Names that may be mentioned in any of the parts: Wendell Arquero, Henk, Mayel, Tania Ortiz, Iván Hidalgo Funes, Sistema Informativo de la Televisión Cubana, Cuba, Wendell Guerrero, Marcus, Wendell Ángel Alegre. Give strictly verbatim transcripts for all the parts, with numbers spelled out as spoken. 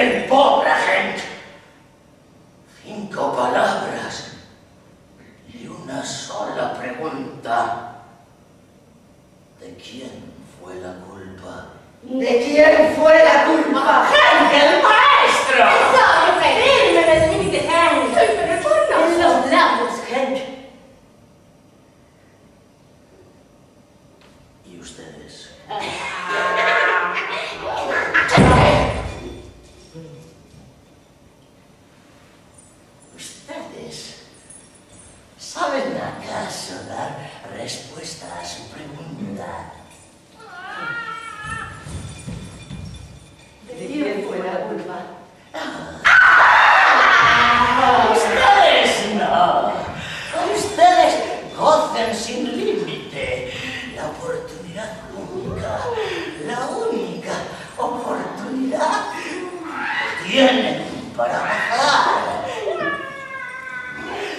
¡El pobre gente! Cinco palabras y una sola pregunta. ¿De quién fue la culpa? ¿De quién fue la culpa? ¡Ángel, maestro! ¡Soy feliz! ¡Me decidí que soy perfecto! ¡En los lados, gente! ¿Y ustedes? ¿Ustedes saben acaso dar respuesta a su pregunta? ¿De quién fue la culpa? ¡Ah! ¡Ustedes no! ¡Ustedes gocen sin límite! La oportunidad única, la única oportunidad que tienen para bajar.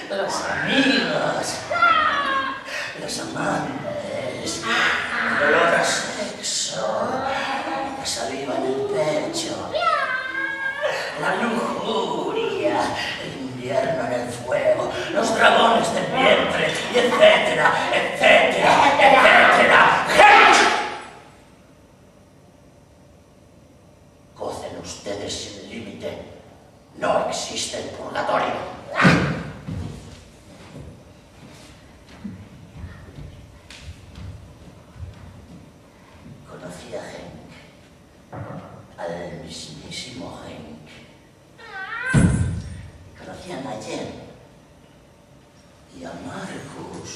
Los amigos, los amantes, el olor a sexo, la saliva en el pecho, la lujuria, el invierno en el fuego, los dragones del vientre, y etcétera, etcétera, etcétera. Gocen ustedes sin límite, no existe el purgatorio. Conocí a Henk, al mismísimo Henk. Conocí a Mayel y a Marcus.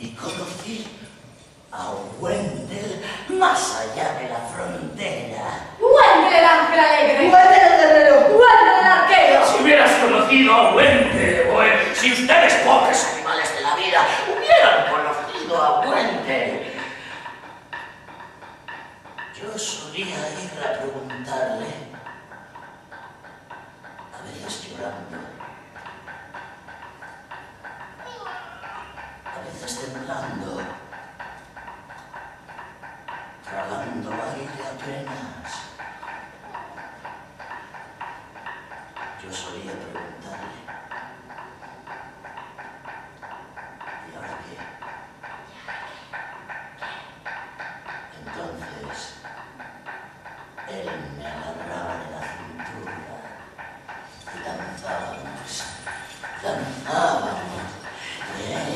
Y conocí a Wendell más allá de la frontera. ¡Wendell Ángel Alegre! ¡Wendell Guerrero! ¡Wendell Arquero! Si hubieras conocido a Wendell, eh, si ustedes, pobres animales de la vida, hubieran conocido a Wendell. Yo solía ir a preguntarle, a veces llorando, a veces temblando, tragando aire apenas. Yo solía preguntarle, ¿y ahora qué? Entonces, él me agarraba de la cintura y danzábamos, danzábamos, y él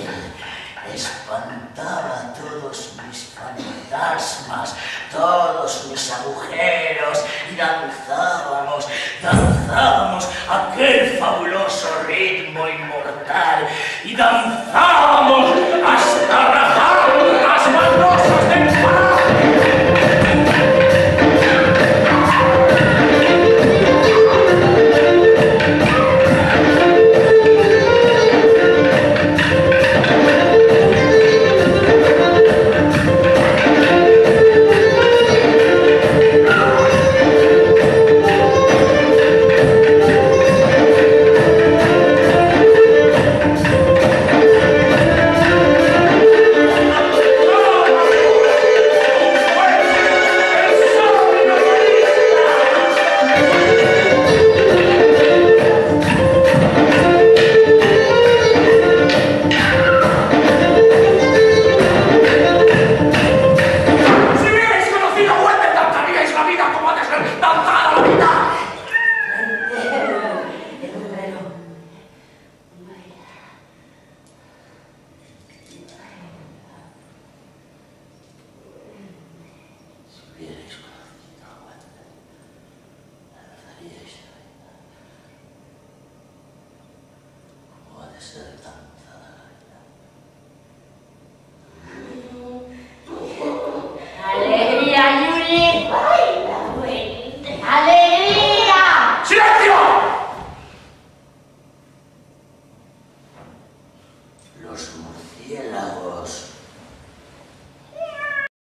espantaba todos mis fantasmas, todos mis agujeros, y danzábamos, danzábamos aquel fabuloso ritmo inmortal, y danzábamos hasta rajar las baldosas de mis parajes. Los murciélagos.